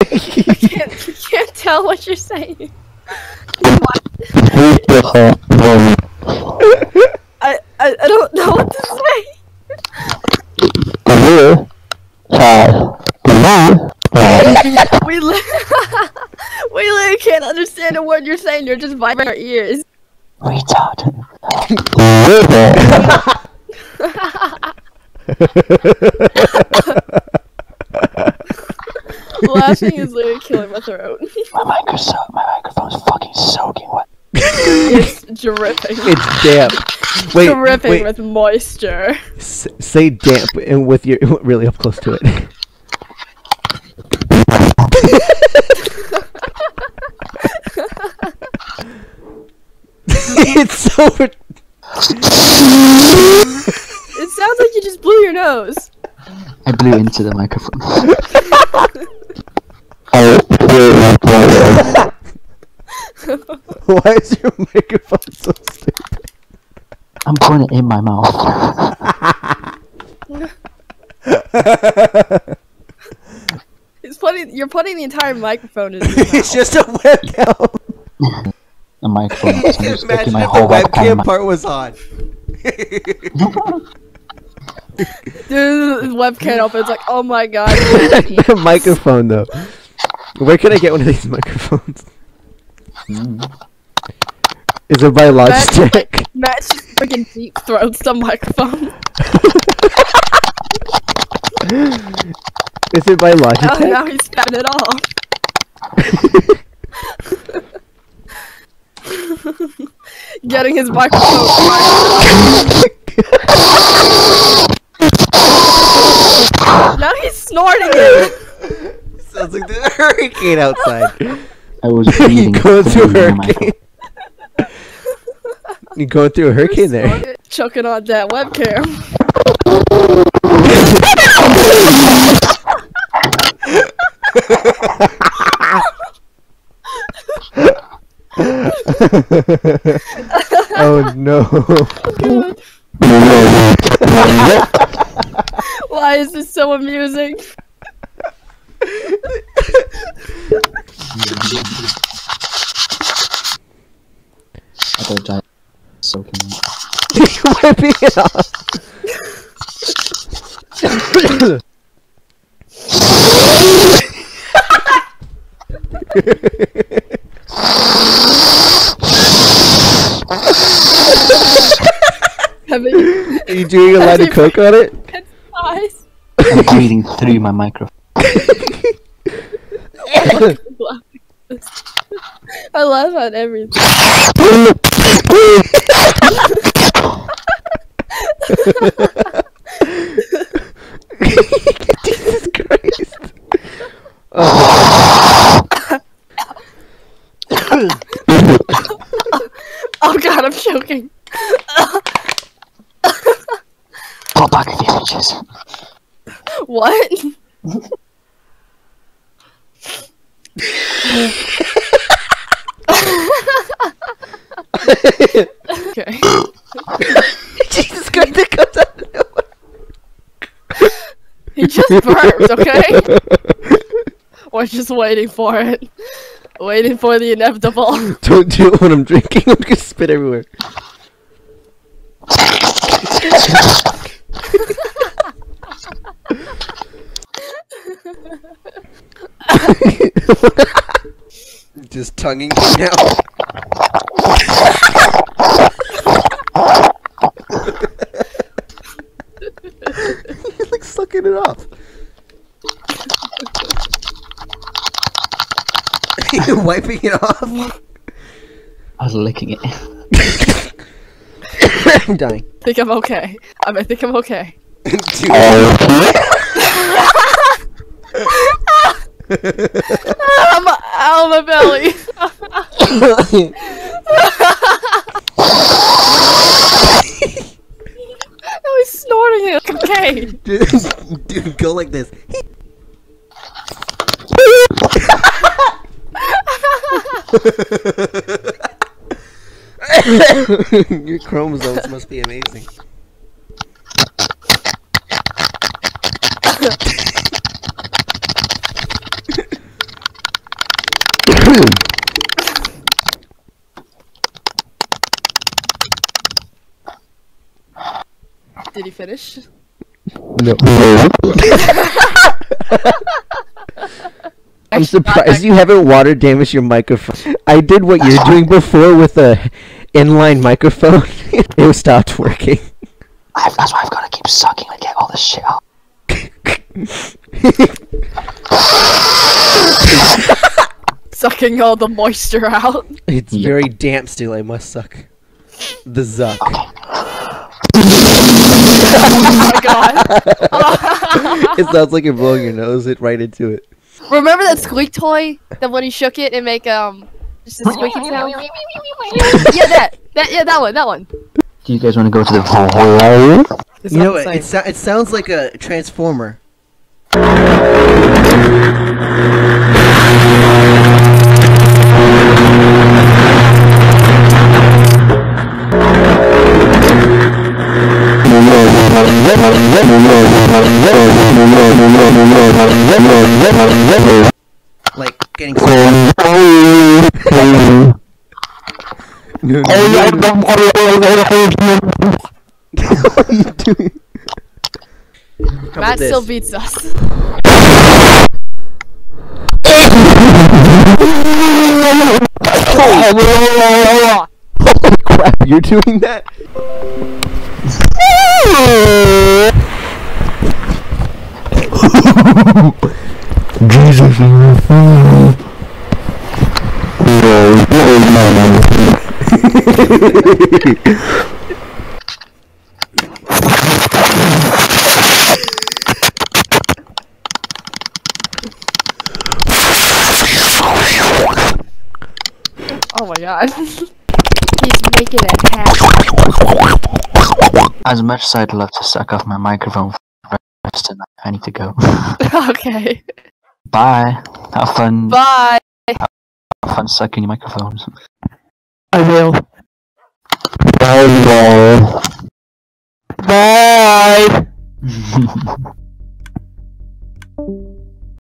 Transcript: You can't tell what you're saying. I don't know what to say. We literally can't understand a word you're saying. You're just biting our ears. Laughing is literally killing my throat. My microphone's fucking soaking wet. It's dripping. It's damp. Wait, dripping with moisture. Say damp and with your really up close to it. It's so. It sounds like you just blew your nose. I blew into the microphone. Why is your microphone so stupid? I'm putting it in my mouth. You're putting the entire microphone in your mouth. It's just a webcam. A microphone. Imagine my if whole the webcam part was on. Dude, webcam opens like, oh my god. The microphone though. Where can I get one of these microphones? Is it by Logitech? Matt's just freaking deep throats the microphone. Is it by Logitech? Oh, now he's stabbing it off. Getting his microphone. Now he's snorting it. Sounds like there's a hurricane outside. I was breathing. You going through a hurricane there? Choking on that webcam. Oh no! God. Why is this so amusing? I got a giant soaking wiping it off. Are you doing a lot of coke on it? I'm breathing through my microphone. I laugh at everything. Jesus Christ. Oh. Oh god, I'm choking. Pull back these inches. What? Okay. Jesus Christ, that comes out of nowhere. He just burped, okay? We're just waiting for it. Waiting for the inevitable. Don't do it when I'm drinking, I'm gonna spit everywhere. Just tonguing me out. He's like sucking it off. You're wiping it off. I was licking it. I'm dying. I think I'm okay. I think I'm okay. I'm out of my belly. Now he's snorting it. Okay. Dude, go like this. Your chromosomes must be amazing. Did he finish? No. I'm surprised you haven't water damaged your microphone. I did what you're doing before with a inline microphone. It stopped working. That's why I've got to keep sucking to get all this shit out. Sucking all the moisture out. It's very damp still. I must suck the zuck. Oh my god. It sounds like you're blowing your nose right into it. Remember that squeak toy? That when he shook it and make just a squeaking sound? Yeah, that one. Do you guys want to go to the pool? You know, it sounds like a transformer. Like getting What are you doing? Matt still beats us. Holy crap, you're doing that? Jesus, you're funny. Oh my god. He's making a cat. As much as I'd love to suck off my microphone for the rest of the night, I need to go. Okay. Bye. Have fun. Bye. Have fun sucking your microphones. I will. Bye. Bye. Bye.